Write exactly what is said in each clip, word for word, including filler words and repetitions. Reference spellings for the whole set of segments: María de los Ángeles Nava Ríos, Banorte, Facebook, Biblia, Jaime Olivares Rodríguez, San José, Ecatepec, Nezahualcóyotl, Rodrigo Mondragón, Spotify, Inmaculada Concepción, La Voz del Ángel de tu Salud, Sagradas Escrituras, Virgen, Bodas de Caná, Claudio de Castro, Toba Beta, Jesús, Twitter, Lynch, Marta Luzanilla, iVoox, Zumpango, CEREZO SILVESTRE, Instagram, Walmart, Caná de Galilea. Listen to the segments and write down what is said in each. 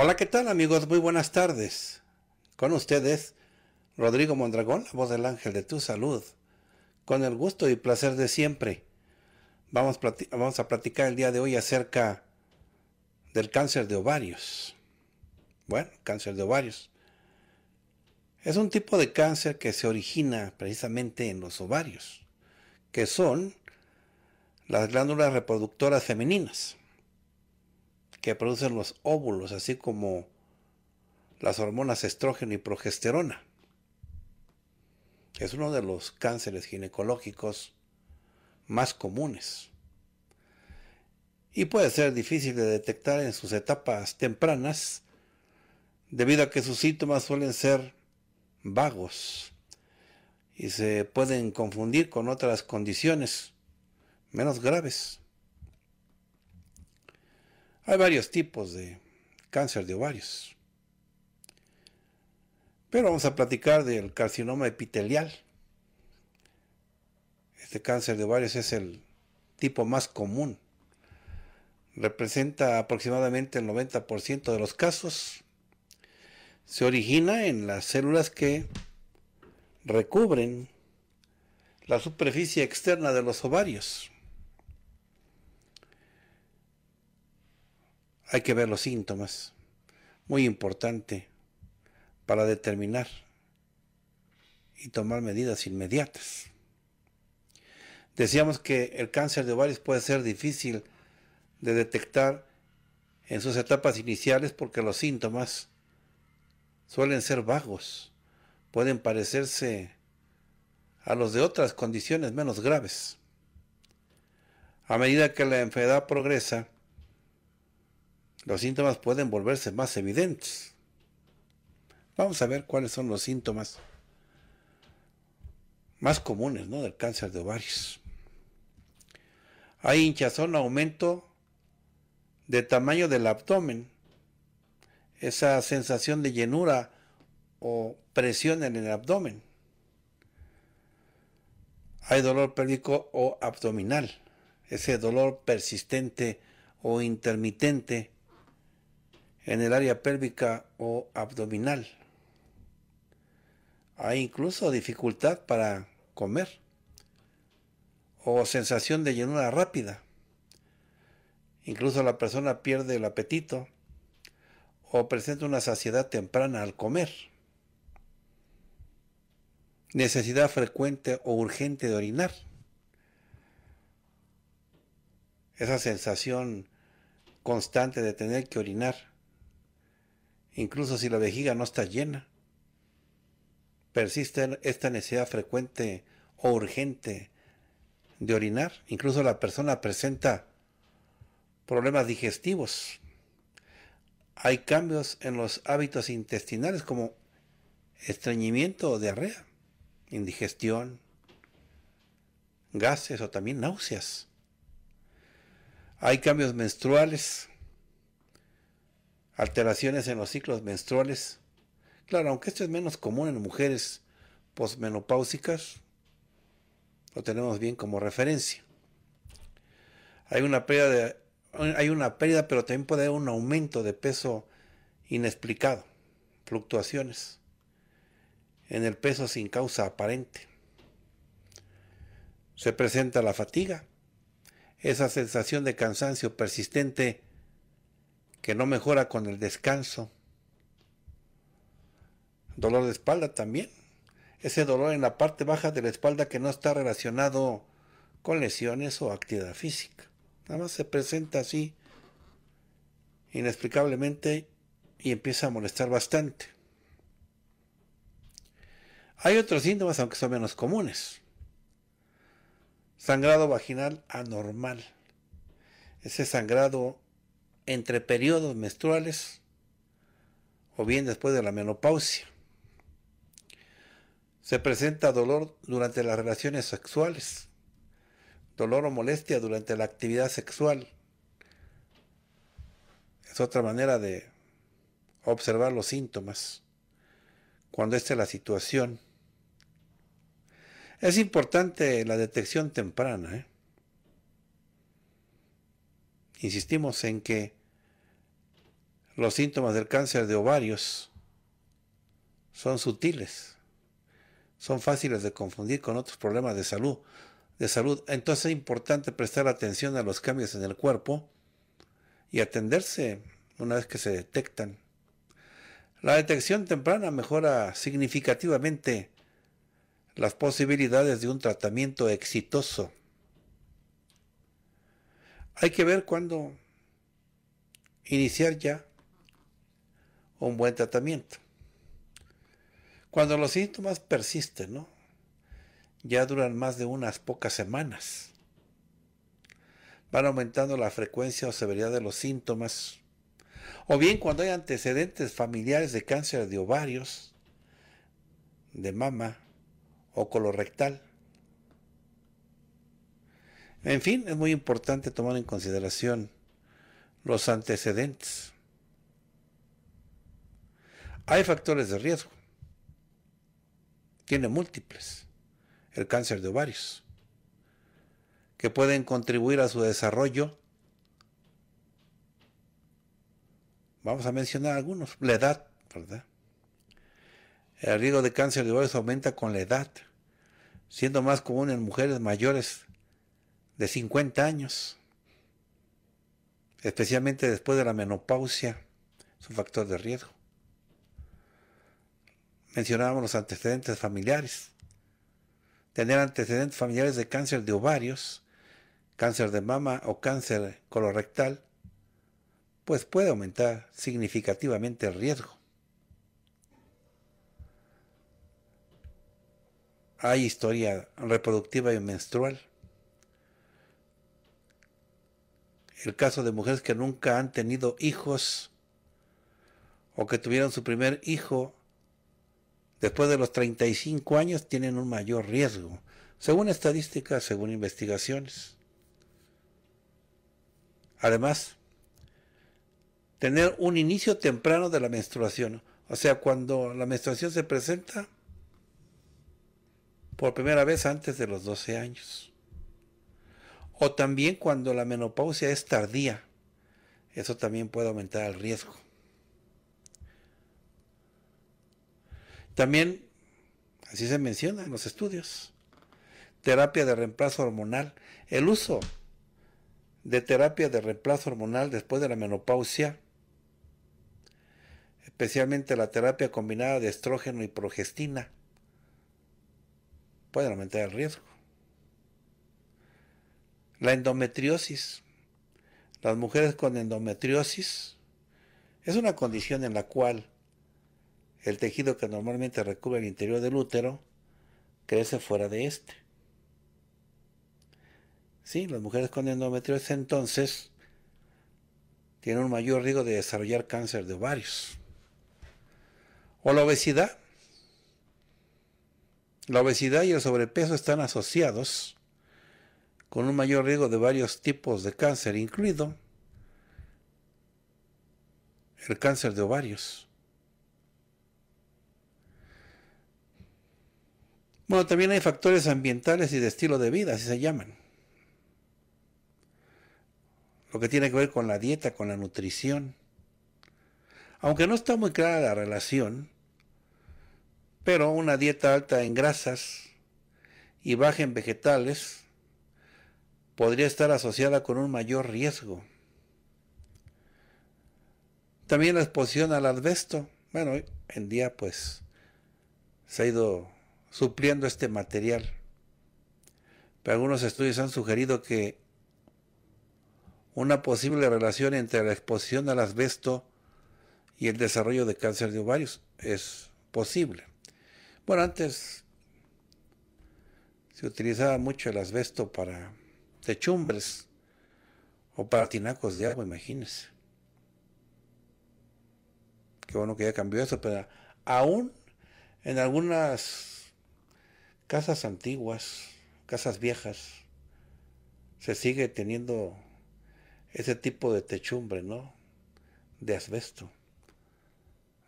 Hola, ¿qué tal amigos? Muy buenas tardes. Con ustedes, Rodrigo Mondragón, la voz del ángel de tu salud. Con el gusto y placer de siempre. Vamos, vamos a platicar el día de hoy acerca del cáncer de ovarios. Bueno, cáncer de ovarios. Es un tipo de cáncer que se origina precisamente en los ovarios, que son las glándulas reproductoras femeninas, que producen los óvulos, así como las hormonas estrógeno y progesterona. Es uno de los cánceres ginecológicos más comunes y puede ser difícil de detectar en sus etapas tempranas debido a que sus síntomas suelen ser vagos y se pueden confundir con otras condiciones menos graves. Hay varios tipos de cáncer de ovarios, pero vamos a platicar del carcinoma epitelial. Este cáncer de ovarios es el tipo más común. Representa aproximadamente el noventa por ciento de los casos. Se origina en las células que recubren la superficie externa de los ovarios. Hay que ver los síntomas, muy importante, para determinar y tomar medidas inmediatas. Decíamos que el cáncer de ovarios puede ser difícil de detectar en sus etapas iniciales porque los síntomas suelen ser vagos, pueden parecerse a los de otras condiciones menos graves. A medida que la enfermedad progresa, los síntomas pueden volverse más evidentes. Vamos a ver cuáles son los síntomas más comunes, ¿no?, del cáncer de ovarios. Hay hinchazón, aumento de tamaño del abdomen, esa sensación de llenura o presión en el abdomen. Hay dolor pélvico o abdominal, ese dolor persistente o intermitente en el área pélvica o abdominal. Hay incluso dificultad para comer o sensación de llenura rápida. Incluso la persona pierde el apetito o presenta una saciedad temprana al comer. Necesidad frecuente o urgente de orinar. Esa sensación constante de tener que orinar, incluso si la vejiga no está llena, persiste esta necesidad frecuente o urgente de orinar. Incluso la persona presenta problemas digestivos. Hay cambios en los hábitos intestinales como estreñimiento o diarrea, indigestión, gases o también náuseas. Hay cambios menstruales, alteraciones en los ciclos menstruales. Claro, aunque esto es menos común en mujeres posmenopáusicas, lo tenemos bien como referencia. Hay una pérdida, de, hay una pérdida pero también puede haber un aumento de peso inexplicado, fluctuaciones en el peso sin causa aparente. Se presenta la fatiga, esa sensación de cansancio persistente que no mejora con el descanso. Dolor de espalda también. Ese dolor en la parte baja de la espalda que no está relacionado con lesiones o actividad física. Nada más se presenta así inexplicablemente y empieza a molestar bastante. Hay otros síntomas, aunque son menos comunes. Sangrado vaginal anormal. Ese sangrado entre periodos menstruales o bien después de la menopausia. Se presenta dolor durante las relaciones sexuales. Dolor o molestia durante la actividad sexual. Es otra manera de observar los síntomas cuando esta es la situación. Es importante la detección temprana, ¿eh? Insistimos en que los síntomas del cáncer de ovarios son sutiles, son fáciles de confundir con otros problemas de salud. De salud. Entonces es importante prestar atención a los cambios en el cuerpo y atenderse una vez que se detectan. La detección temprana mejora significativamente las posibilidades de un tratamiento exitoso. Hay que ver cuándo iniciar ya un buen tratamiento. Cuando los síntomas persisten, ¿no? Ya duran más de unas pocas semanas. Van aumentando la frecuencia o severidad de los síntomas. O bien cuando hay antecedentes familiares de cáncer de ovarios, de mama, o colorectal. En fin, es muy importante tomar en consideración los antecedentes. Hay factores de riesgo. Tiene múltiples el cáncer de ovarios que pueden contribuir a su desarrollo. Vamos a mencionar algunos. La edad, ¿verdad? El riesgo de cáncer de ovarios aumenta con la edad, siendo más común en mujeres mayores de cincuenta años, especialmente después de la menopausia, es un factor de riesgo. Mencionábamos los antecedentes familiares. Tener antecedentes familiares de cáncer de ovarios, cáncer de mama o cáncer colorectal, pues puede aumentar significativamente el riesgo. Hay historia reproductiva y menstrual. El caso de mujeres que nunca han tenido hijos o que tuvieron su primer hijo después de los treinta y cinco años tienen un mayor riesgo, según estadísticas, según investigaciones. Además, tener un inicio temprano de la menstruación. O sea, cuando la menstruación se presenta por primera vez antes de los doce años. O también cuando la menopausia es tardía. Eso también puede aumentar el riesgo. También, así se menciona en los estudios, terapia de reemplazo hormonal. El uso de terapia de reemplazo hormonal después de la menopausia, especialmente la terapia combinada de estrógeno y progestina, pueden aumentar el riesgo. La endometriosis. Las mujeres con endometriosis es una condición en la cual el tejido que normalmente recubre el interior del útero crece fuera de este. Sí, las mujeres con endometriosis entonces tienen un mayor riesgo de desarrollar cáncer de ovarios. O la obesidad. La obesidad y el sobrepeso están asociados con un mayor riesgo de varios tipos de cáncer, incluido el cáncer de ovarios. Bueno, también hay factores ambientales y de estilo de vida, así se llaman. Lo que tiene que ver con la dieta, con la nutrición. Aunque no está muy clara la relación, pero una dieta alta en grasas y baja en vegetales podría estar asociada con un mayor riesgo. También la exposición al asbesto. Bueno, hoy en día pues se ha ido supliendo este material. Pero algunos estudios han sugerido que una posible relación entre la exposición al asbesto y el desarrollo de cáncer de ovarios es posible. Bueno, antes se utilizaba mucho el asbesto para techumbres o para tinacos de agua, imagínense. Qué bueno que ya cambió eso, pero aún en algunas casas antiguas, casas viejas, se sigue teniendo ese tipo de techumbre, ¿no? De asbesto.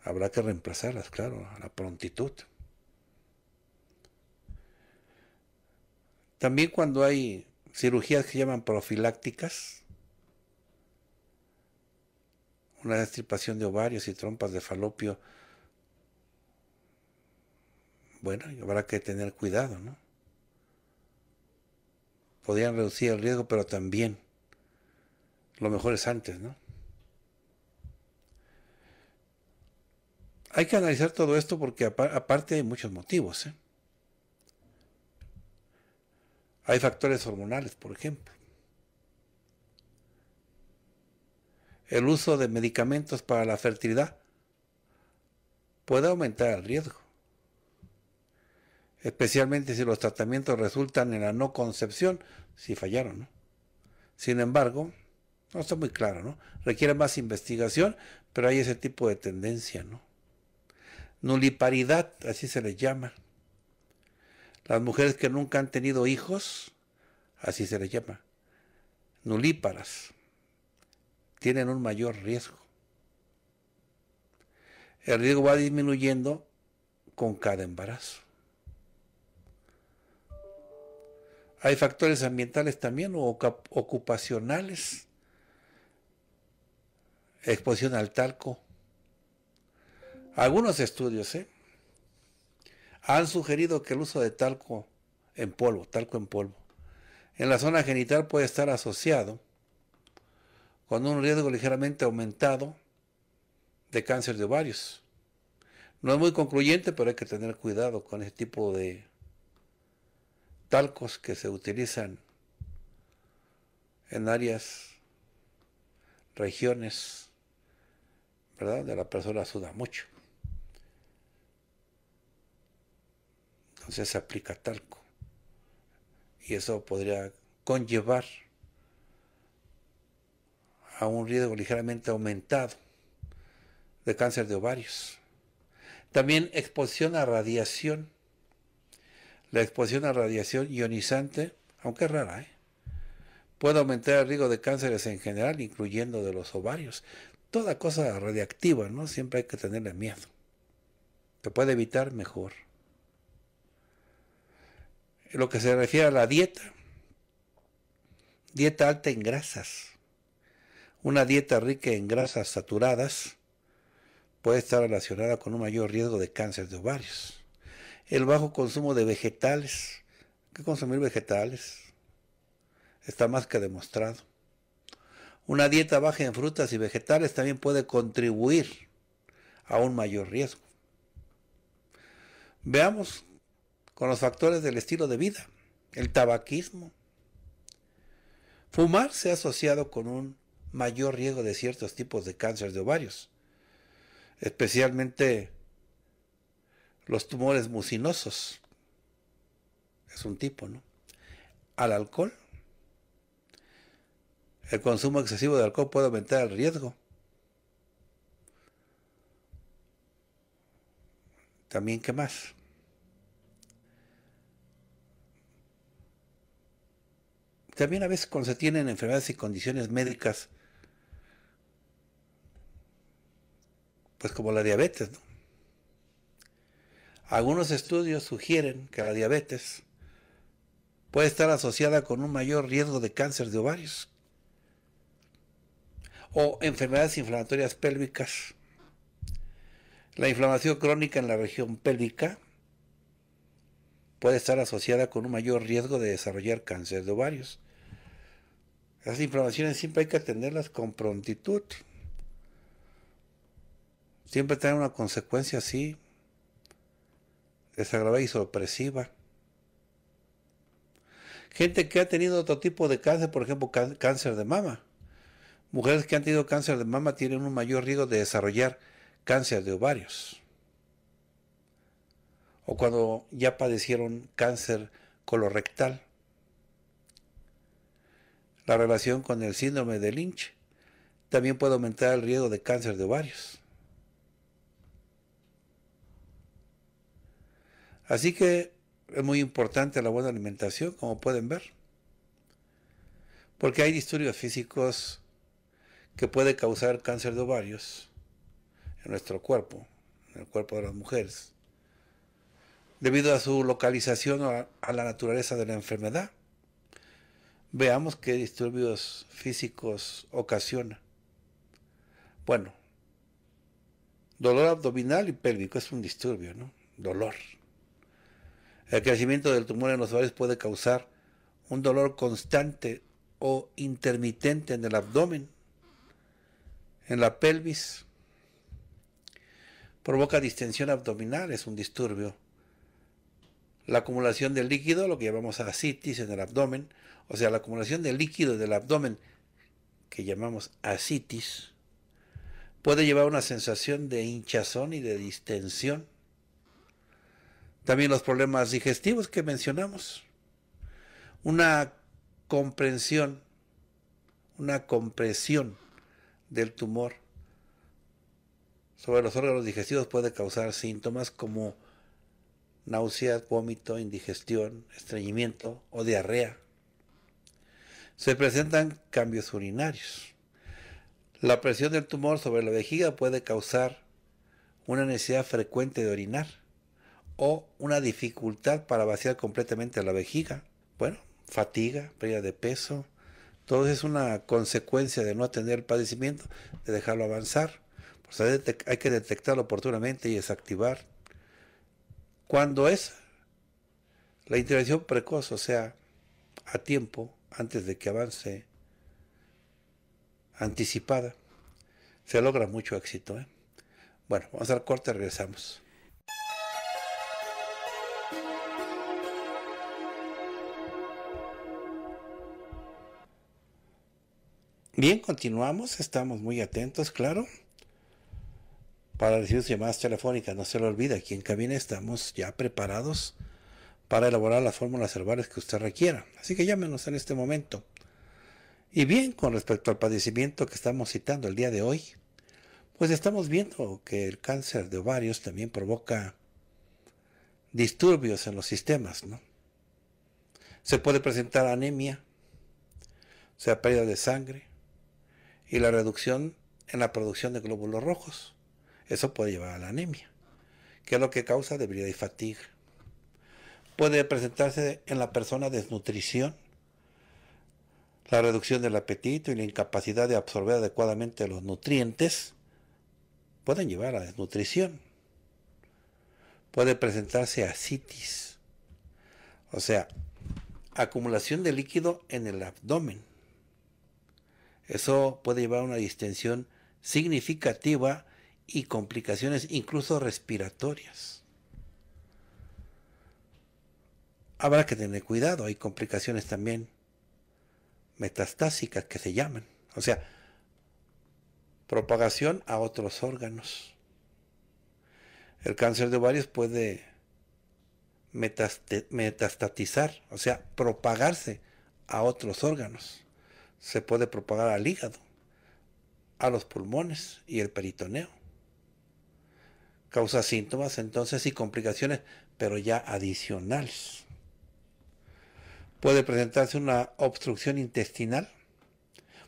Habrá que reemplazarlas, claro, a la prontitud. También cuando hay cirugías que se llaman profilácticas, una extirpación de ovarios y trompas de falopio, bueno, habrá que tener cuidado, ¿no? Podrían reducir el riesgo, pero también lo mejor es antes, ¿no? Hay que analizar todo esto porque aparte hay muchos motivos, ¿eh? Hay factores hormonales, por ejemplo. El uso de medicamentos para la fertilidad puede aumentar el riesgo, especialmente si los tratamientos resultan en la no concepción, si fallaron, ¿no? Sin embargo, no está muy claro, ¿no? Requiere más investigación, pero hay ese tipo de tendencia, ¿no? Nuliparidad, así se les llama. Las mujeres que nunca han tenido hijos, así se les llama, nulíparas, tienen un mayor riesgo. El riesgo va disminuyendo con cada embarazo. Hay factores ambientales también o ocupacionales. Exposición al talco. Algunos estudios ¿eh? han sugerido que el uso de talco en polvo, talco en polvo, en la zona genital puede estar asociado con un riesgo ligeramente aumentado de cáncer de ovarios. No es muy concluyente, pero hay que tener cuidado con ese tipo de talcos que se utilizan en áreas, regiones, ¿verdad?, donde la persona suda mucho. Entonces se aplica talco. Y eso podría conllevar a un riesgo ligeramente aumentado de cáncer de ovarios. También exposición a radiación. La exposición a radiación ionizante, aunque es rara, ¿eh? puede aumentar el riesgo de cánceres en general, incluyendo de los ovarios. Toda cosa radiactiva, ¿no? Siempre hay que tenerle miedo. Se puede evitar mejor. En lo que se refiere a la dieta, dieta alta en grasas. Una dieta rica en grasas saturadas puede estar relacionada con un mayor riesgo de cáncer de ovarios. El bajo consumo de vegetales, hay que consumir vegetales, está más que demostrado. Una dieta baja en frutas y vegetales también puede contribuir a un mayor riesgo. Veamos con los factores del estilo de vida. El tabaquismo. Fumar se ha asociado con un mayor riesgo de ciertos tipos de cáncer de ovarios, especialmente los tumores mucinosos. Es un tipo, ¿no? Al alcohol. El consumo excesivo de alcohol puede aumentar el riesgo. También, ¿qué más? También a veces cuando se tienen enfermedades y condiciones médicas, pues como la diabetes, ¿no? Algunos estudios sugieren que la diabetes puede estar asociada con un mayor riesgo de cáncer de ovarios o enfermedades inflamatorias pélvicas. La inflamación crónica en la región pélvica puede estar asociada con un mayor riesgo de desarrollar cáncer de ovarios. Las inflamaciones siempre hay que atenderlas con prontitud. Siempre tienen una consecuencia así, desagradable y sorpresiva. Gente que ha tenido otro tipo de cáncer, por ejemplo, cáncer de mama. Mujeres que han tenido cáncer de mama tienen un mayor riesgo de desarrollar cáncer de ovarios. o cuando ya padecieron cáncer colorectal. La relación con el síndrome de Lynch también puede aumentar el riesgo de cáncer de ovarios. Así que es muy importante la buena alimentación, como pueden ver, porque hay disturbios físicos que puede causar cáncer de ovarios en nuestro cuerpo, en el cuerpo de las mujeres, debido a su localización o a la naturaleza de la enfermedad. Veamos qué disturbios físicos ocasiona. Bueno, dolor abdominal y pélvico es un disturbio, ¿no? Dolor. El crecimiento del tumor en los ovarios puede causar un dolor constante o intermitente en el abdomen, en la pelvis. Provoca distensión abdominal, es un disturbio. La acumulación de líquido, lo que llamamos ascitis en el abdomen, o sea, la acumulación de líquido del abdomen, que llamamos ascitis, puede llevar a una sensación de hinchazón y de distensión. También los problemas digestivos que mencionamos. Una comprensión, una compresión del tumor sobre los órganos digestivos puede causar síntomas como náuseas, vómito, indigestión, estreñimiento o diarrea. Se presentan cambios urinarios. La presión del tumor sobre la vejiga puede causar una necesidad frecuente de orinar o una dificultad para vaciar completamente la vejiga. Bueno, fatiga, pérdida de peso, todo eso es una consecuencia de no atender el padecimiento, de dejarlo avanzar. Pues hay que detectarlo oportunamente y desactivar. Cuando es la intervención precoz, o sea, a tiempo, antes de que avance, anticipada, se logra mucho éxito, ¿eh? Bueno, vamos al corte, regresamos. Bien, continuamos, estamos muy atentos, claro. Para recibir sus llamadas telefónicas, no se lo olvide, aquí en cabina estamos ya preparados para elaborar las fórmulas herbales que usted requiera. Así que llámenos en este momento. Y bien, con respecto al padecimiento que estamos citando el día de hoy, pues estamos viendo que el cáncer de ovarios también provoca disturbios en los sistemas, ¿no? Se puede presentar anemia, o sea, pérdida de sangre, y la reducción en la producción de glóbulos rojos. Eso puede llevar a la anemia, que es lo que causa debilidad y fatiga. Puede presentarse en la persona desnutrición, la reducción del apetito y la incapacidad de absorber adecuadamente los nutrientes pueden llevar a la desnutrición. Puede presentarse ascitis, o sea, acumulación de líquido en el abdomen. Eso puede llevar a una distensión significativa y complicaciones incluso respiratorias. Habrá que tener cuidado, hay complicaciones también metastásicas que se llaman, o sea, propagación a otros órganos. El cáncer de ovarios puede metastatizar, o sea, propagarse a otros órganos. Se puede propagar al hígado, a los pulmones y el peritoneo. Causa síntomas entonces y complicaciones, pero ya adicionales. Puede presentarse una obstrucción intestinal,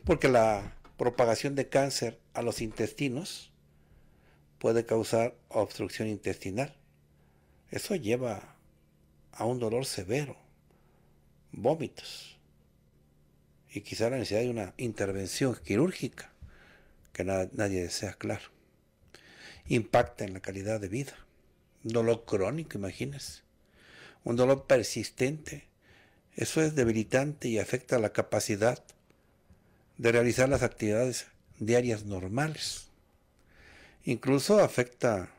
porque la propagación de cáncer a los intestinos puede causar obstrucción intestinal. Eso lleva a un dolor severo, vómitos, y quizá la necesidad de una intervención quirúrgica, que na- nadie desea, claro. Impacta en la calidad de vida. Un dolor crónico, imagínense. Un dolor persistente. Eso es debilitante y afecta la capacidad de realizar las actividades diarias normales. Incluso afecta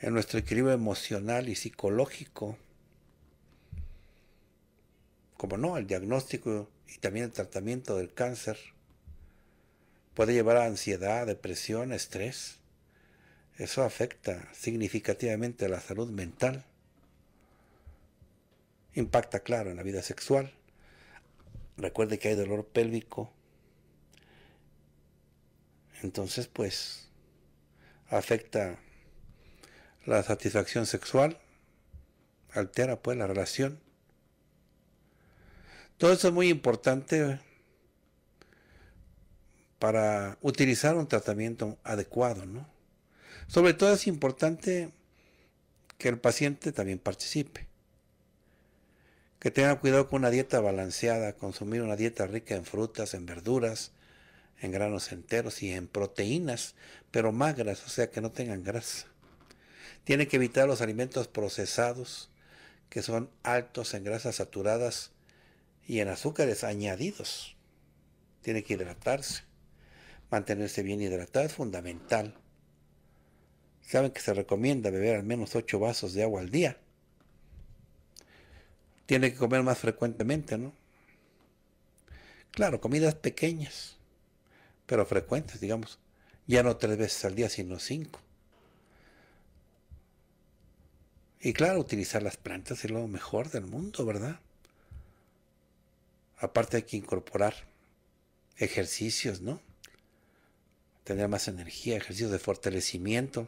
en nuestro equilibrio emocional y psicológico. Como no, el diagnóstico y también el tratamiento del cáncer puede llevar a ansiedad, depresión, estrés, Eso afecta significativamente a la salud mental. Impacta, claro, en la vida sexual. Recuerde que hay dolor pélvico. Entonces, pues, afecta la satisfacción sexual, altera, pues, la relación. Todo eso es muy importante para utilizar un tratamiento adecuado, ¿no? Sobre todo es importante que el paciente también participe, que tenga cuidado con una dieta balanceada, consumir una dieta rica en frutas, en verduras, en granos enteros y en proteínas, pero magras, o sea que no tengan grasa. Tiene que evitar los alimentos procesados, que son altos en grasas saturadas y en azúcares añadidos. Tiene que hidratarse. Mantenerse bien hidratado es fundamental. Saben que se recomienda beber al menos ocho vasos de agua al día. Tiene que comer más frecuentemente, ¿no? Claro, comidas pequeñas, pero frecuentes, digamos. Ya no tres veces al día, sino cinco. Y claro, utilizar las plantas es lo mejor del mundo, ¿verdad? Aparte hay que incorporar ejercicios, ¿no? Tener más energía, ejercicios de fortalecimiento.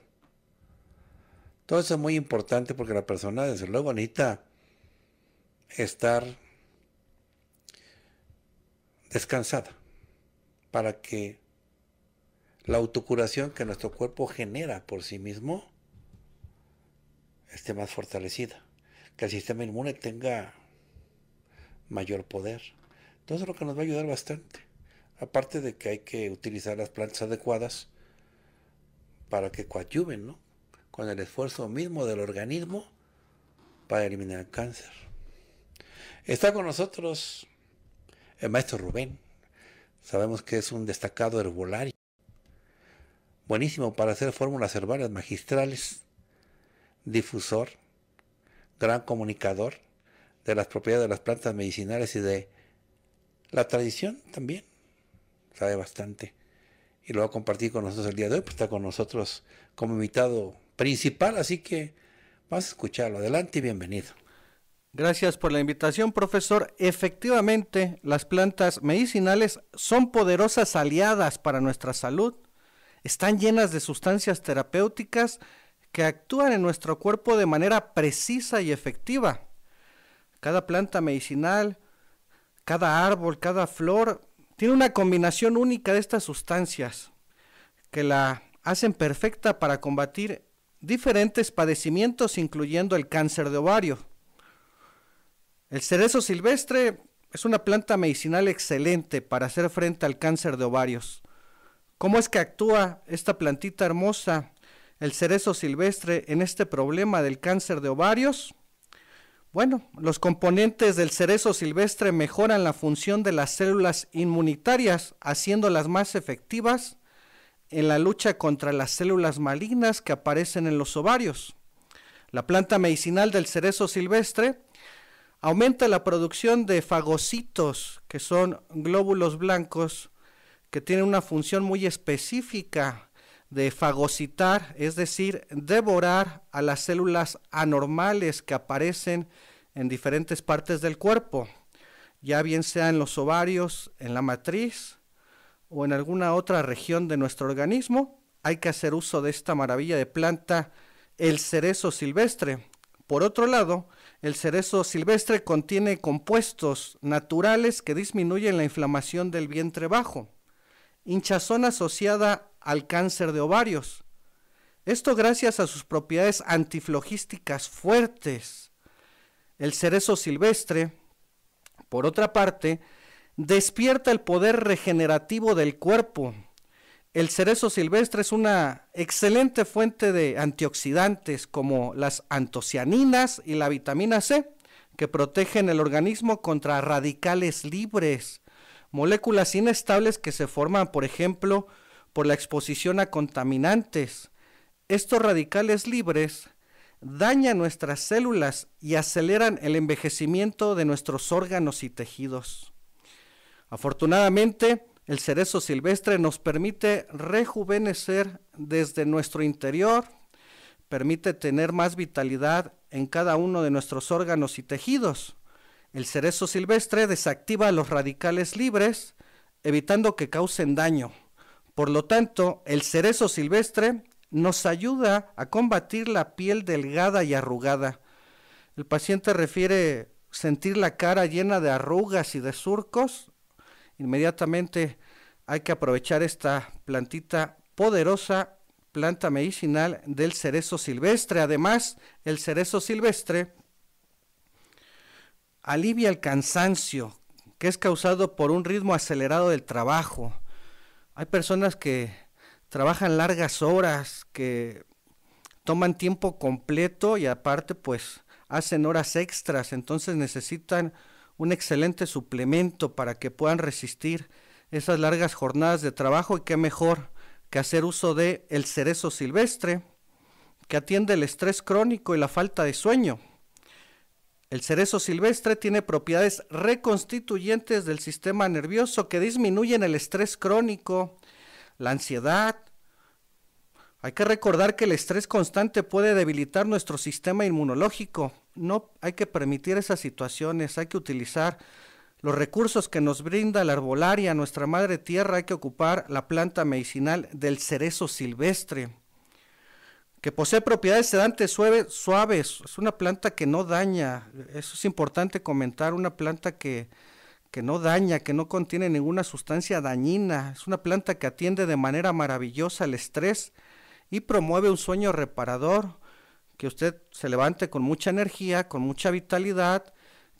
Todo eso es muy importante porque la persona, desde luego, necesita estar descansada para que la autocuración que nuestro cuerpo genera por sí mismo esté más fortalecida, que el sistema inmune tenga mayor poder. Todo eso es lo que nos va a ayudar bastante. Aparte de que hay que utilizar las plantas adecuadas para que coadyuven, ¿no?, con el esfuerzo mismo del organismo para eliminar el cáncer. Está con nosotros el maestro Rubén. Sabemos que es un destacado herbolario, buenísimo para hacer fórmulas herbales magistrales, difusor, gran comunicador de las propiedades de las plantas medicinales y de la tradición también. Sabe bastante y lo va a compartir con nosotros el día de hoy, pues está con nosotros como invitado principal, así que vas a escucharlo. Adelante y bienvenido. Gracias por la invitación, profesor. Efectivamente, las plantas medicinales son poderosas aliadas para nuestra salud. Están llenas de sustancias terapéuticas que actúan en nuestro cuerpo de manera precisa y efectiva. Cada planta medicinal, cada árbol, cada flor tiene una combinación única de estas sustancias que la hacen perfecta para combatir diferentes padecimientos, incluyendo el cáncer de ovario. El cerezo silvestre es una planta medicinal excelente para hacer frente al cáncer de ovarios. ¿Cómo es que actúa esta plantita hermosa, el cerezo silvestre, en este problema del cáncer de ovarios? Bueno, los componentes del cerezo silvestre mejoran la función de las células inmunitarias, haciéndolas más efectivas en la lucha contra las células malignas que aparecen en los ovarios. La planta medicinal del cerezo silvestre aumenta la producción de fagocitos, que son glóbulos blancos, que tienen una función muy específica de fagocitar, es decir, devorar a las células anormales que aparecen en diferentes partes del cuerpo, ya bien sea en los ovarios, en la matriz o en alguna otra región de nuestro organismo. Hay que hacer uso de esta maravilla de planta, el cerezo silvestre. Por otro lado, el cerezo silvestre contiene compuestos naturales que disminuyen la inflamación del vientre bajo, hinchazón asociada al cáncer de ovarios. Esto gracias a sus propiedades antiflogísticas fuertes. El cerezo silvestre, por otra parte, despierta el poder regenerativo del cuerpo. El cerezo silvestre es una excelente fuente de antioxidantes como las antocianinas y la vitamina C, que protegen el organismo contra radicales libres, moléculas inestables que se forman, por ejemplo, por la exposición a contaminantes. Estos radicales libres dañan nuestras células y aceleran el envejecimiento de nuestros órganos y tejidos. Afortunadamente, El cerezo silvestre nos permite rejuvenecer desde nuestro interior, permite tener más vitalidad en cada uno de nuestros órganos y tejidos. El cerezo silvestre desactiva los radicales libres, evitando que causen daño. Por lo tanto, el cerezo silvestre nos ayuda a combatir la piel delgada y arrugada. El paciente refiere sentir la cara llena de arrugas y de surcos. Inmediatamente hay que aprovechar esta plantita poderosa, planta medicinal del cerezo silvestre. Además, el cerezo silvestre alivia el cansancio, que es causado por un ritmo acelerado del trabajo. Hay personas que trabajan largas horas, que toman tiempo completo y aparte pues hacen horas extras, entonces necesitan un excelente suplemento para que puedan resistir esas largas jornadas de trabajo, y qué mejor que hacer uso de el cerezo silvestre, que atiende el estrés crónico y la falta de sueño. El cerezo silvestre tiene propiedades reconstituyentes del sistema nervioso que disminuyen el estrés crónico, la ansiedad. Hay que recordar que el estrés constante puede debilitar nuestro sistema inmunológico. No hay que permitir esas situaciones, hay que utilizar los recursos que nos brinda la arbolaria, nuestra madre tierra. Hay que ocupar la planta medicinal del cerezo silvestre, que posee propiedades sedantes suaves. Es una planta que no daña, eso es importante comentar, una planta que, que no daña, que no contiene ninguna sustancia dañina. Es una planta que atiende de manera maravillosa el estrés y promueve un sueño reparador, que usted se levante con mucha energía, con mucha vitalidad,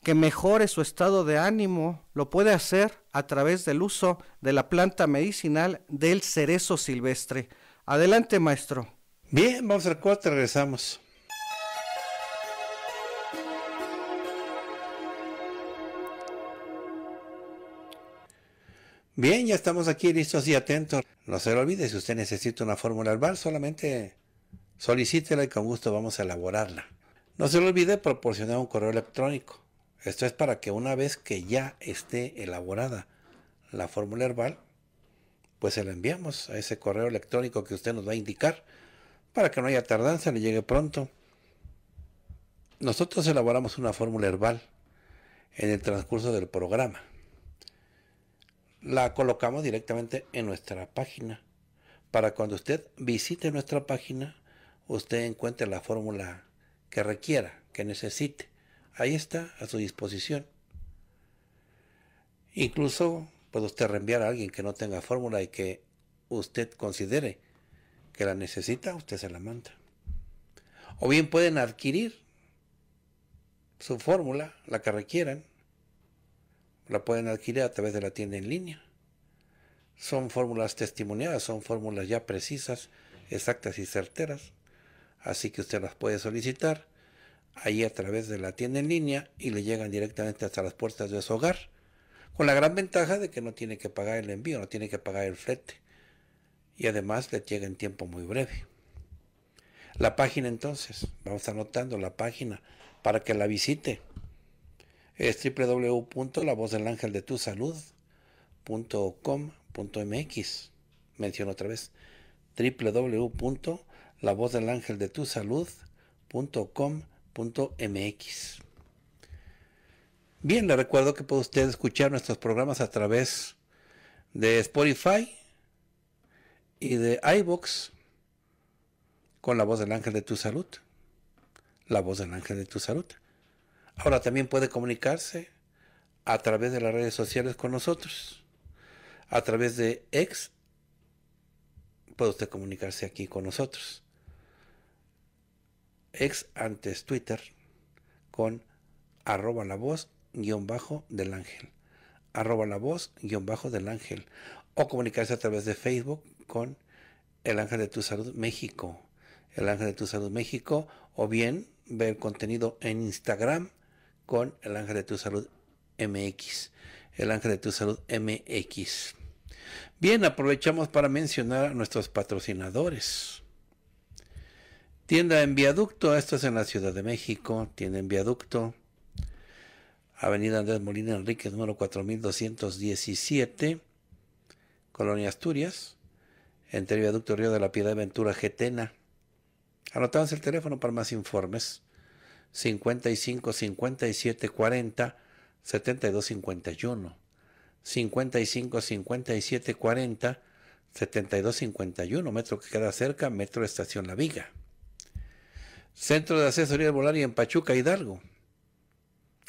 que mejore su estado de ánimo. Lo puede hacer a través del uso de la planta medicinal del cerezo silvestre. Adelante, maestro. Bien, vamos al corte, regresamos. Bien, ya estamos aquí listos y atentos. No se lo olvide, si usted necesita una fórmula herbal, solamente solicítela y con gusto vamos a elaborarla. No se le olvide proporcionar un correo electrónico. Esto es para que una vez que ya esté elaborada la fórmula herbal, pues se la enviamos a ese correo electrónico que usted nos va a indicar, para que no haya tardanza, le llegue pronto. Nosotros elaboramos una fórmula herbal en el transcurso del programa. La colocamos directamente en nuestra página, para cuando usted visite nuestra página, usted encuentre la fórmula que requiera, que necesite. Ahí está, a su disposición. Incluso puede usted reenviar a alguien que no tenga fórmula y que usted considere que la necesita, usted se la manda. O bien pueden adquirir su fórmula, la que requieran. La pueden adquirir a través de la tienda en línea. Son fórmulas testimoniadas, son fórmulas ya precisas, exactas y certeras. Así que usted las puede solicitar ahí a través de la tienda en línea y le llegan directamente hasta las puertas de su hogar, con la gran ventaja de que no tiene que pagar el envío, no tiene que pagar el flete, y además le llega en tiempo muy breve. La página, entonces, vamos anotando la página para que la visite. Es doble u doble u doble u punto la voz del ángel de tu salud punto com punto m x. Menciono otra vez, doble u doble u doble u punto la voz del ángel de tu salud punto com punto m x. Bien, le recuerdo que puede usted escuchar nuestros programas a través de Spotify y de iVoox con La Voz del Ángel de tu Salud. La Voz del Ángel de tu Salud. Ahora también puede comunicarse a través de las redes sociales con nosotros. A través de X puede usted comunicarse aquí con nosotros. X, antes Twitter, con arroba la voz guión bajo del ángel. Arroba la voz guión bajo del ángel. O comunicarse a través de Facebook con El Ángel de tu Salud México. El Ángel de tu Salud México. O bien ver contenido en Instagram con El Ángel de tu Salud M X. El Ángel de tu Salud M X. Bien, aprovechamos para mencionar a nuestros patrocinadores. Tienda en Viaducto, esto es en la Ciudad de México. Tienda en Viaducto, Avenida Andrés Molina Enríquez, número cuatro mil doscientos diecisiete, Colonia Asturias, entre Viaducto Río de la Piedad, Ventura, Getena. Anotamos el teléfono para más informes. cincuenta y cinco, cincuenta y siete, cuarenta, setenta y dos, cincuenta y uno. cincuenta y cinco, cincuenta y siete, cuarenta, setenta y dos, cincuenta y uno. Metro que queda cerca, Metro Estación La Viga. Centro de Asesoría Arbolaria en Pachuca, Hidalgo.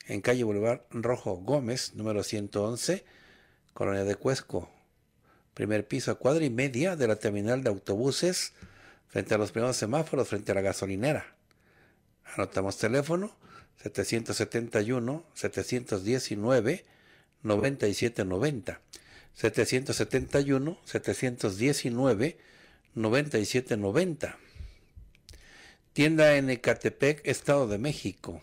En calle Boulevard Rojo Gómez, número ciento once, Colonia de Cuesco. Primer piso, a cuadra y media de la terminal de autobuses, frente a los primeros semáforos, frente a la gasolinera. Anotamos teléfono setecientos setenta y uno, setecientos diecinueve, noventa y siete noventa. setecientos setenta y uno, setecientos diecinueve, noventa y siete noventa. Tienda en Ecatepec, Estado de México.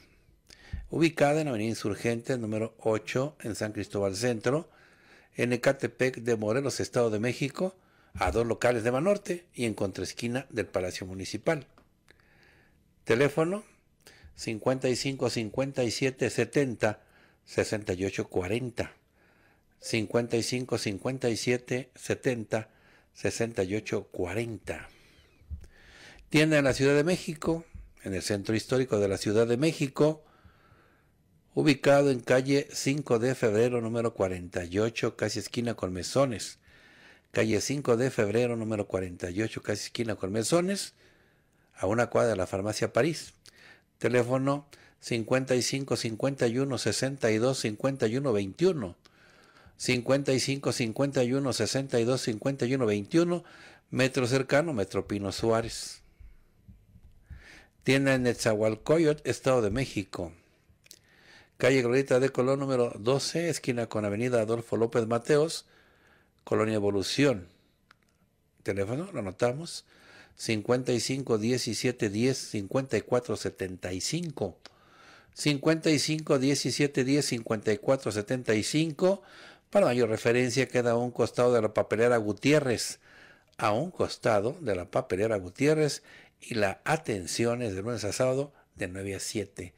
Ubicada en Avenida Insurgentes, número ocho, en San Cristóbal Centro. En Ecatepec de Morelos, Estado de México, a dos locales de Banorte y en contraesquina del Palacio Municipal. Teléfono cincuenta y cinco, cincuenta y siete, setenta, sesenta y ocho, cuarenta. cincuenta y cinco, cincuenta y siete, setenta, sesenta y ocho, cuarenta. Tienda en la Ciudad de México, en el Centro Histórico de la Ciudad de México, ubicado en calle cinco de febrero, número cuarenta y ocho, casi esquina con Mesones. Calle cinco de febrero, número cuarenta y ocho, casi esquina con Mesones, a una cuadra de la Farmacia París. Teléfono cincuenta y cinco, cincuenta y uno, sesenta y dos, cincuenta y uno, veintiuno. cincuenta y cinco, cincuenta y uno, sesenta y dos, cincuenta y uno, veintiuno, metro cercano, Metro Pino Suárez. Tienda en Nezahualcóyotl, Estado de México. Calle Glorieta de Colón, número doce, esquina con Avenida Adolfo López Mateos, Colonia Evolución. Teléfono, lo anotamos, cincuenta y cinco, diecisiete, diez, cincuenta y cuatro, setenta y cinco. cincuenta y cinco, diecisiete, diez, cincuenta y cuatro, setenta y cinco. Para mayor referencia, queda a un costado de la papelera Gutiérrez. A un costado de la papelera Gutiérrez, y la atención es de lunes a sábado de nueve a siete.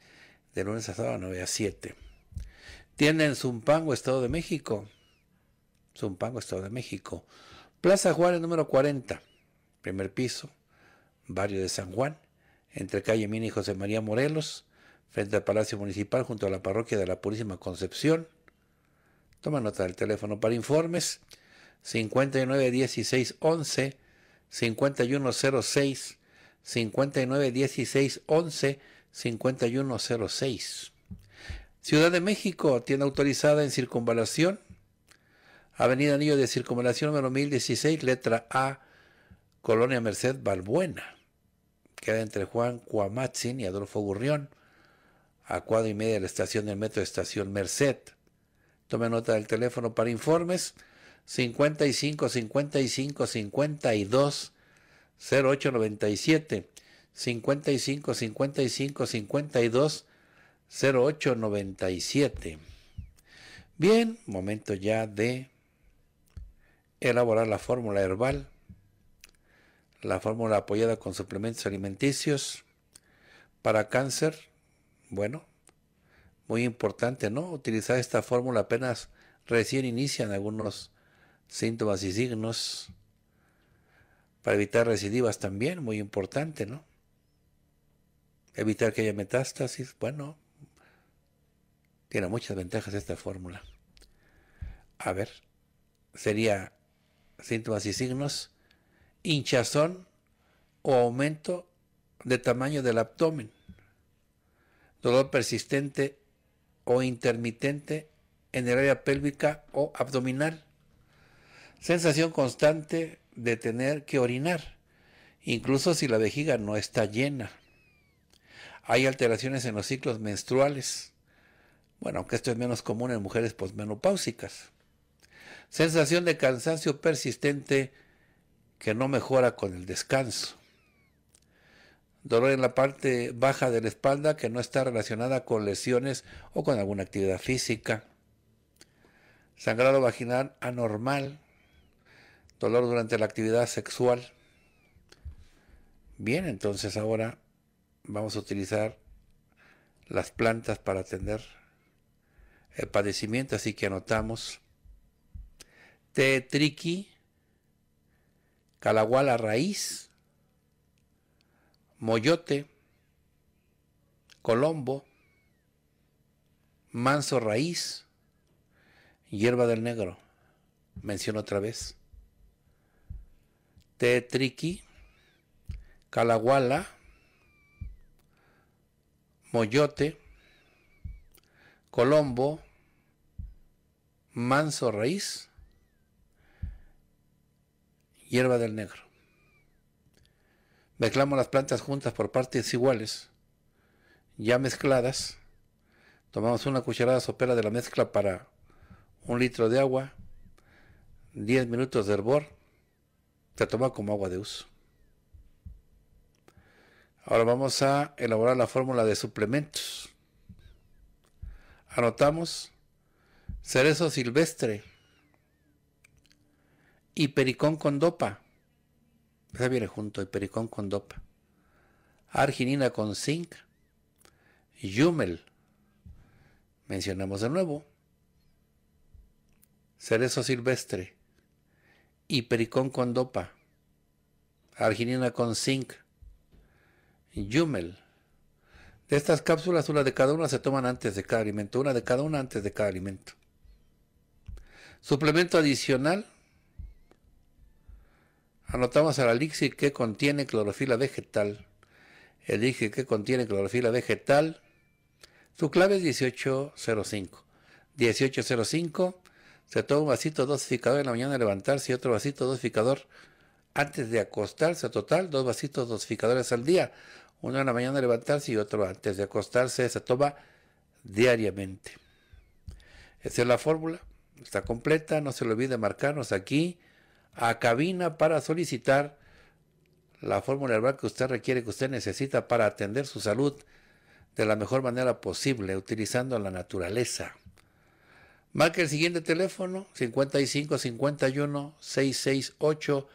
De lunes a sábado, nueve a siete. Tienda en Zumpango, Estado de México. Zumpango, Estado de México. Plaza Juárez, número cuarenta. Primer piso. Barrio de San Juan. Entre calle Mina y José María Morelos. Frente al Palacio Municipal, junto a la Parroquia de la Purísima Concepción. Toma nota del teléfono para informes. cincuenta y nueve, dieciséis, once. cincuenta y uno, cero seis. cincuenta y nueve, dieciséis, once. cincuenta y uno cero seis. Ciudad de México, tienda autorizada en Circunvalación, Avenida Anillo de Circunvalación, número mil dieciséis, letra A, Colonia Merced Balbuena. Queda entre Juan Cuamatzin y Adolfo Gurrión, a cuadra y media de la estación del Metro Estación Merced. Tome nota del teléfono para informes, cincuenta y cinco, cincuenta y cinco, cincuenta y dos, cero ocho noventa y siete. cincuenta y cinco, cincuenta y cinco, cincuenta y dos, cero ocho noventa y siete. Bien, momento ya de elaborar la fórmula herbal, la fórmula apoyada con suplementos alimenticios para cáncer. Bueno, muy importante, ¿no? Utilizar esta fórmula apenas recién inician algunos síntomas y signos para evitar recidivas también, muy importante, ¿no? Evitar que haya metástasis. Bueno, tiene muchas ventajas esta fórmula. A ver, sería síntomas y signos: hinchazón o aumento de tamaño del abdomen, dolor persistente o intermitente en el área pélvica o abdominal, sensación constante de tener que orinar, incluso si la vejiga no está llena. Hay alteraciones en los ciclos menstruales. Bueno, aunque esto es menos común en mujeres posmenopáusicas. Sensación de cansancio persistente que no mejora con el descanso. Dolor en la parte baja de la espalda que no está relacionada con lesiones o con alguna actividad física. Sangrado vaginal anormal. Dolor durante la actividad sexual. Bien, entonces ahora vamos a utilizar las plantas para atender el padecimiento, así que anotamos té triqui, calahuala raíz, moyote, colombo, manso raíz, hierba del negro, menciono otra vez, té triqui, calahuala, moyote, colombo, manso raíz, hierba del negro. Mezclamos las plantas juntas por partes iguales, ya mezcladas. Tomamos una cucharada sopera de la mezcla para un litro de agua, diez minutos de hervor, se toma como agua de uso. Ahora vamos a elaborar la fórmula de suplementos. Anotamos cerezo silvestre y pericón con dopa. Se viene junto el pericón con dopa. Arginina con zinc, yumel. Mencionamos de nuevo, cerezo silvestre y pericón con dopa, arginina con zinc, yumel. De estas cápsulas, una de cada una se toman antes de cada alimento, una de cada una antes de cada alimento. Suplemento adicional, anotamos el elixir que contiene clorofila vegetal, el elixir que contiene clorofila vegetal. Su clave es dieciocho cero cinco. dieciocho cero cinco, se toma un vasito dosificador en la mañana al levantarse y otro vasito dosificador antes de acostarse. Total, dos vasitos dosificadores al día. Uno en la mañana al levantarse y otro antes de acostarse. Se toma diariamente. Esa es la fórmula. Está completa. No se le olvide marcarnos aquí a cabina para solicitar la fórmula herbal que usted requiere, que usted necesita para atender su salud de la mejor manera posible, utilizando la naturaleza. Marque el siguiente teléfono, cincuenta y cinco, cincuenta y uno, seiscientos sesenta y ocho,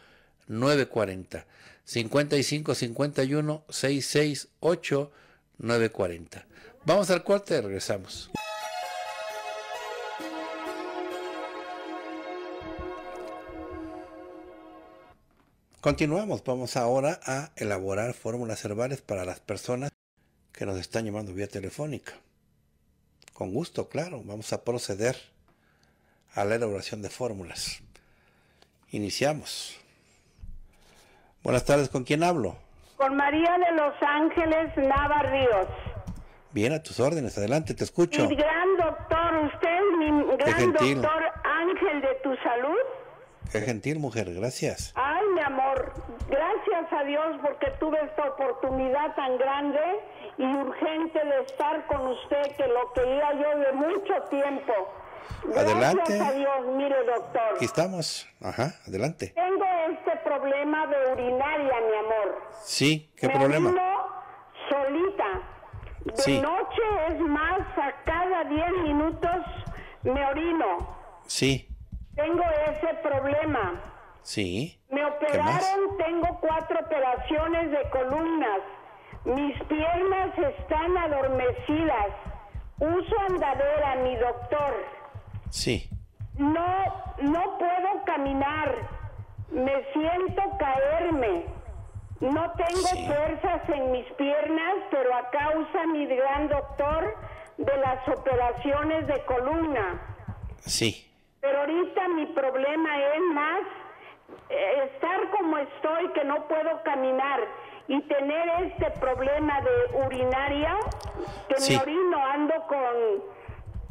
novecientos cuarenta. cincuenta y cinco, cincuenta y uno, seiscientos sesenta y ocho, novecientos cuarenta. Vamos al corte y regresamos. Continuamos, vamos ahora a elaborar fórmulas herbales para las personas que nos están llamando vía telefónica. Con gusto, claro, vamos a proceder a la elaboración de fórmulas. Iniciamos. Buenas tardes, ¿con quién hablo? Con María de los Ángeles Nava Ríos. Bien, a tus órdenes, adelante, te escucho. Mi gran doctor, usted es mi gran doctor Ángel de tu Salud. Qué gentil, mujer, gracias. Ay, mi amor, gracias a Dios porque tuve esta oportunidad tan grande y urgente de estar con usted, que lo quería yo de mucho tiempo. Gracias. Adelante. A Dios, mire, doctor. Aquí estamos. Ajá, adelante. Tengo este problema de urinaria, mi amor. Sí, ¿qué me problema? Solita. De sí. Noche es más, a cada diez minutos me orino. Sí. Tengo ese problema. Sí. Me operaron, tengo cuatro operaciones de columnas. Mis piernas están adormecidas. Uso andadera, mi doctor. Sí. No, no puedo caminar. Me siento caerme. No tengo sí. fuerzas en mis piernas, pero a causa, mi gran doctor, de las operaciones de columna. Sí. Pero ahorita mi problema es más eh, estar como estoy, que no puedo caminar, y tener este problema de urinaria, que sí. me orino, ando con,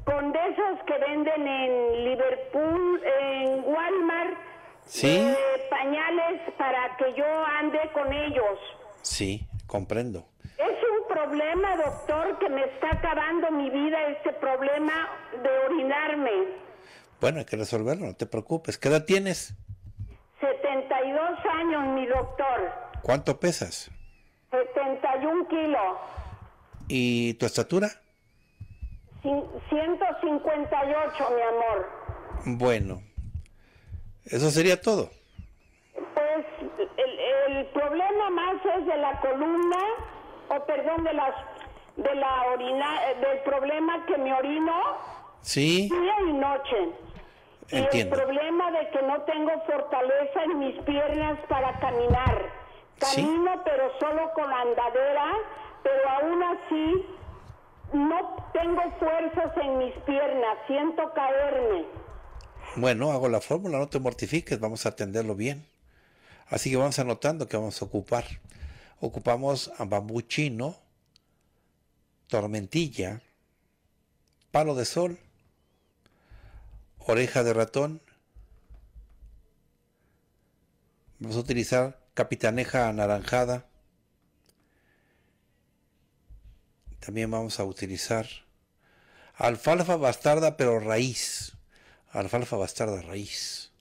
con de esos que venden en Liverpool, en Walmart, sí. eh, pañales para que yo ande con ellos. Sí, comprendo. Es un problema, doctor, que me está acabando mi vida, este problema de orinarme. Bueno, hay que resolverlo, no te preocupes. ¿Qué edad tienes? setenta y dos años, mi doctor. ¿Cuánto pesas? setenta y un kilos. ¿Y tu estatura? ciento cincuenta y ocho, mi amor. Bueno, ¿eso sería todo? Pues el, el problema más es de la columna, o oh, perdón, de, las, de la orina, del problema que me orino. Sí. Día y noche. Entiendo. Y el problema de que no tengo fortaleza en mis piernas para caminar. Camino, ¿sí?, pero solo con andadera, pero aún así no tengo fuerzas en mis piernas, siento caerme. Bueno, hago la fórmula, no te mortifiques, vamos a atenderlo bien. Así que vamos anotando que vamos a ocupar. Ocupamos bambú chino, tormentilla, palo de sol, oreja de ratón. Vamos a utilizar capitaneja anaranjada. También vamos a utilizar alfalfa bastarda, pero raíz. Alfalfa bastarda raíz.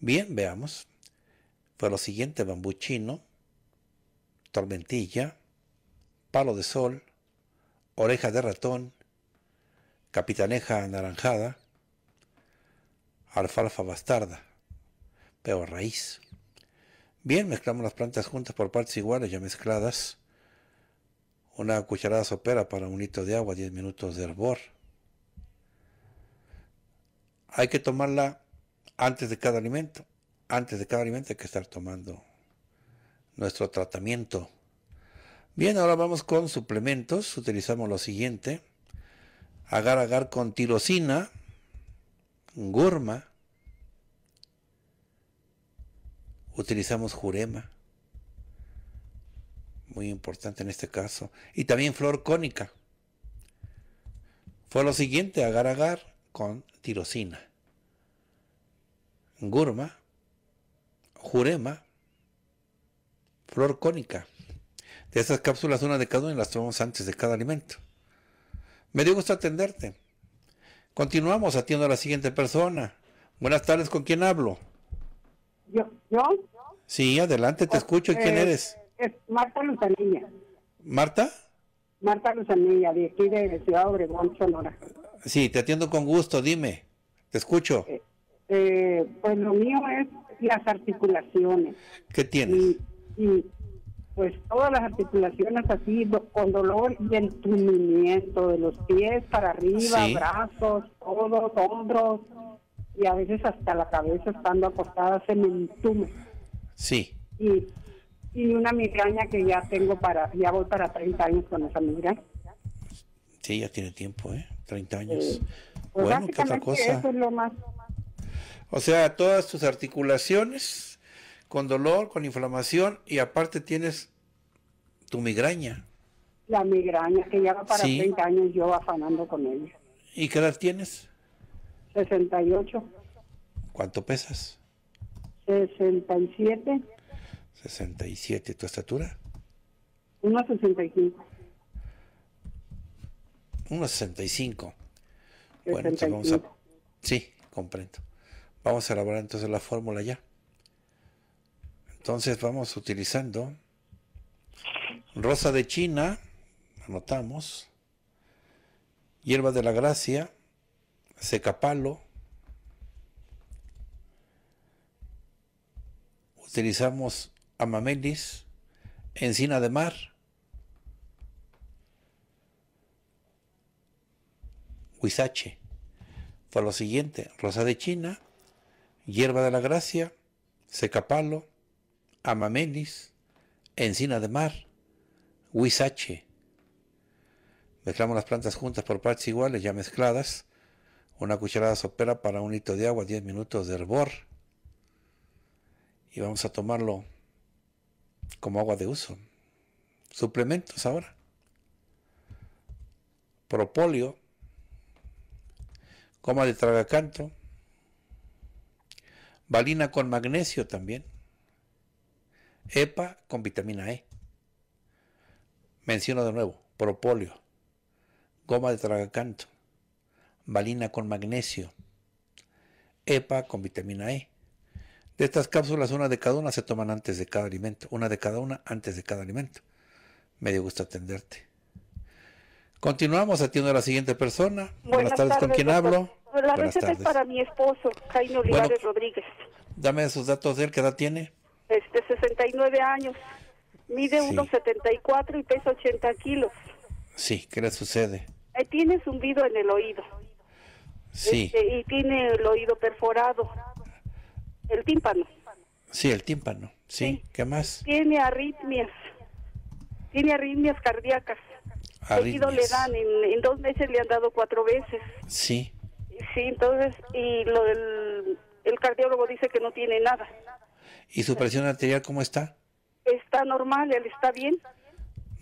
Bien, veamos. Pues lo siguiente, bambú chino, tormentilla, palo de sol, oreja de ratón, capitaneja anaranjada, alfalfa bastarda, pero raíz. Bien, mezclamos las plantas juntas por partes iguales, ya mezcladas. Una cucharada sopera para un litro de agua, diez minutos de hervor. Hay que tomarla antes de cada alimento. Antes de cada alimento hay que estar tomando nuestro tratamiento. Bien, ahora vamos con suplementos. Utilizamos lo siguiente: agar agar con tirosina, gurma. Utilizamos jurema, muy importante en este caso, y también flor cónica. Fue lo siguiente: agar agar con tirosina, gurma, jurema, flor cónica. De estas cápsulas, una de cada una, y las tomamos antes de cada alimento. Me dio gusto atenderte. Continuamos, atiendo a la siguiente persona. Buenas tardes, ¿con quién hablo? Yo. ¿Yo? Sí, adelante, te pues, escucho. ¿Y eh, quién eres? Es Marta Luzanilla. ¿Marta? Marta Luzanilla, de aquí de Ciudad Obregón, Sonora. Sí, te atiendo con gusto, dime. Te escucho. Eh, eh, pues lo mío es las articulaciones. ¿Qué tienes? Y, y pues todas las articulaciones así, do, con dolor y entumimiento de los pies para arriba, sí, brazos, codos, hombros, y a veces hasta la cabeza estando acostada se me entume. Sí. Y, y una migraña que ya tengo para, ya voy para treinta años con esa migraña. Sí, ya tiene tiempo, ¿eh? treinta años. Eh, pues bueno, ¿qué otra cosa? Eso es lo más. O sea, todas tus articulaciones con dolor, con inflamación, y aparte tienes tu migraña. La migraña, que ya va para, sí, treinta años yo afanando con ella. ¿Y qué edad tienes? sesenta y ocho. ¿Cuánto pesas? sesenta y siete. sesenta y siete. ¿Tu estatura? uno sesenta y cinco. uno sesenta y cinco. Bueno, entonces vamos a... Sí, comprendo. Vamos a elaborar entonces la fórmula ya. Entonces vamos utilizando rosa de China, anotamos, hierba de la gracia, secapalo. Utilizamos amamelis, encina de mar, huizache. Fue lo siguiente: rosa de China, hierba de la gracia, secapalo, amamelis, encina de mar, huizache. Mezclamos las plantas juntas por partes iguales, ya mezcladas. Una cucharada sopera para un litro de agua, diez minutos de hervor. Y vamos a tomarlo como agua de uso. Suplementos ahora. Propóleo, goma de tragacanto, valina con magnesio también, EPA con vitamina E. Menciono de nuevo: propóleo, goma de tragacanto, valina con magnesio, EPA con vitamina E. De estas cápsulas, una de cada una se toman antes de cada alimento. Una de cada una antes de cada alimento. Me dio gusto atenderte. Continuamos, atiendo a la siguiente persona. Buenas, Buenas tardes, tardes, ¿con quién hablo? La receta es para mi esposo, Jaime Olivares bueno, Rodríguez. Dame sus datos de él, ¿qué edad tiene? Este, sesenta y nueve años. Mide sí. uno setenta y cuatro y pesa ochenta kilos. Sí, ¿qué le sucede? Eh, tiene zumbido en el oído. Sí. Este, y tiene el oído perforado, el tímpano. Sí, el tímpano, sí. sí. ¿Qué más? Tiene arritmias, tiene arritmias cardíacas. Seguido le dan, en, en dos meses le han dado cuatro veces. Sí. Sí, entonces, y lo del, el cardiólogo dice que no tiene nada. ¿Y su presión arterial cómo está? Está normal, él está bien.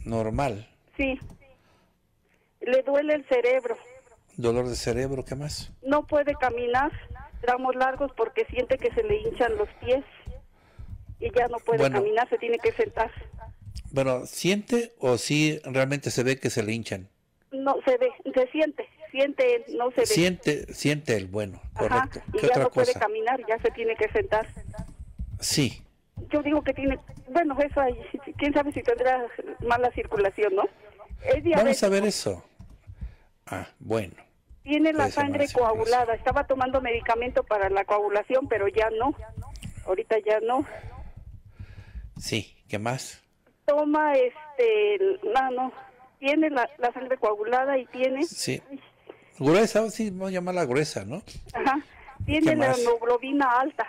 ¿Normal? Sí. Le duele el cerebro. ¿Dolor de cerebro? ¿Qué más? No puede caminar tramos largos porque siente que se le hinchan los pies y ya no puede bueno, caminar, se tiene que sentar. Bueno, ¿siente o sí realmente se ve que se le hinchan? No, se ve, se siente, siente él, no se ve. Siente, siente él, bueno, Ajá, correcto. ¿Qué y ya otra no cosa? Puede caminar, ya se tiene que sentar. Sí. Yo digo que tiene, bueno, eso ahí, quién sabe si tendrá mala circulación, ¿no? Es diabético. Vamos a ver eso. Ah, bueno. Tiene la sangre coagulada, estaba tomando medicamento para la coagulación, pero ya no, ahorita ya no. Sí, ¿qué más? Toma, este, no, no, tiene la, la sangre coagulada y tiene... Sí, gruesa, sí, vamos a llamarla gruesa, ¿no? Ajá, tiene la hemoglobina alta.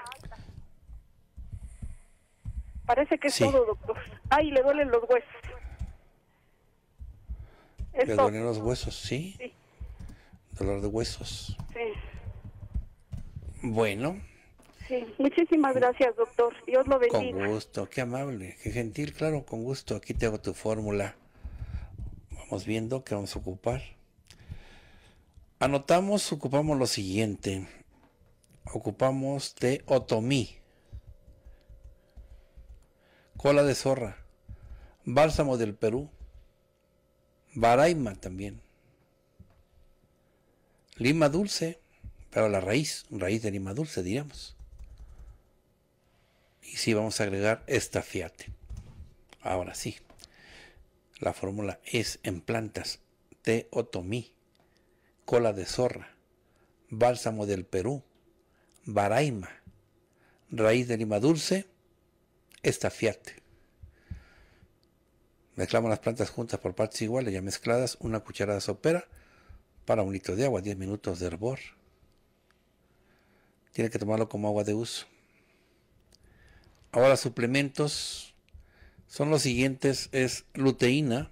Parece que es sí. todo, doctor. Ay, le duelen los huesos. Es le todo. duelen los huesos, ¿sí? Sí. Dolor de huesos. Sí. Bueno. Sí, muchísimas gracias, doctor. Dios lo bendiga. Con gusto, qué amable, qué gentil, claro, con gusto. Aquí tengo tu fórmula. Vamos viendo qué vamos a ocupar. Anotamos, ocupamos lo siguiente. Ocupamos de otomí, cola de zorra, bálsamo del Perú, baraima también, lima dulce, pero la raíz, raíz de lima dulce, diríamos. Y sí, vamos a agregar estafiate. Ahora sí, la fórmula es en plantas, té otomí, cola de zorra, bálsamo del Perú, baraima, raíz de lima dulce, estafiate. Mezclamos las plantas juntas por partes iguales, ya mezcladas, una cucharada sopera para un litro de agua, diez minutos de hervor. Tiene que tomarlo como agua de uso. Ahora suplementos son los siguientes, es luteína,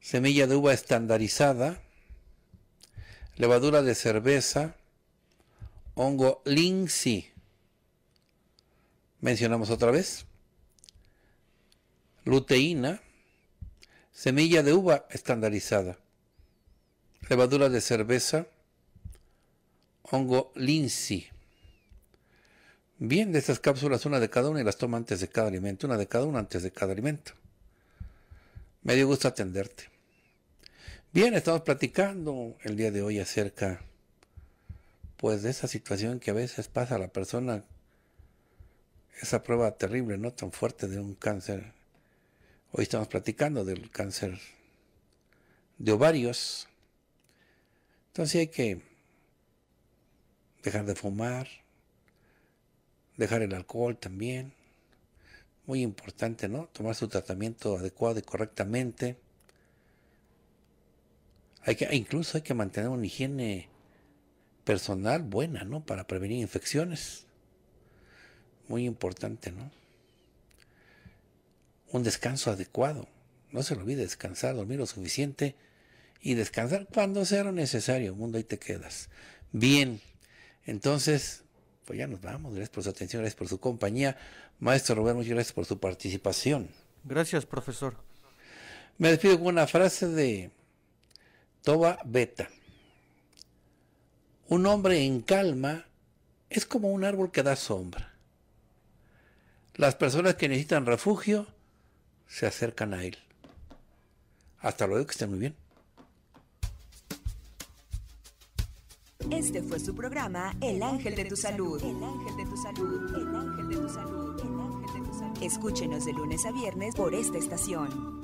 semilla de uva estandarizada, levadura de cerveza, hongo Lynch. Mencionamos otra vez, luteína, semilla de uva estandarizada, levadura de cerveza, hongo Lynch. Bien, de estas cápsulas, una de cada una y las toma antes de cada alimento, una de cada una antes de cada alimento. Me dio gusto atenderte. Bien, estamos platicando el día de hoy acerca pues de esa situación que a veces pasa a la persona, esa prueba terrible, no tan fuerte, de un cáncer. Hoy estamos platicando del cáncer de ovarios. Entonces hay que dejar de fumar, dejar el alcohol también. Muy importante, ¿no? Tomar su tratamiento adecuado y correctamente. Hay que, incluso hay que mantener una higiene personal buena, ¿no? Para prevenir infecciones. Muy importante, ¿no? Un descanso adecuado. No se le olvide descansar, dormir lo suficiente y descansar cuando sea lo necesario. Mundo, ahí te quedas. Bien, entonces, pues ya nos vamos. Gracias por su atención, gracias por su compañía. Maestro Roberto, muchas gracias por su participación. Gracias, profesor. Me despido con una frase de Toba Beta. Un hombre en calma es como un árbol que da sombra. Las personas que necesitan refugio se acercan a él. Hasta luego, que estén muy bien. Este fue su programa El Ángel de tu Salud. El Ángel de tu Salud. El Ángel de tu Salud. El Ángel de tu Salud. Escúchenos de lunes a viernes por esta estación.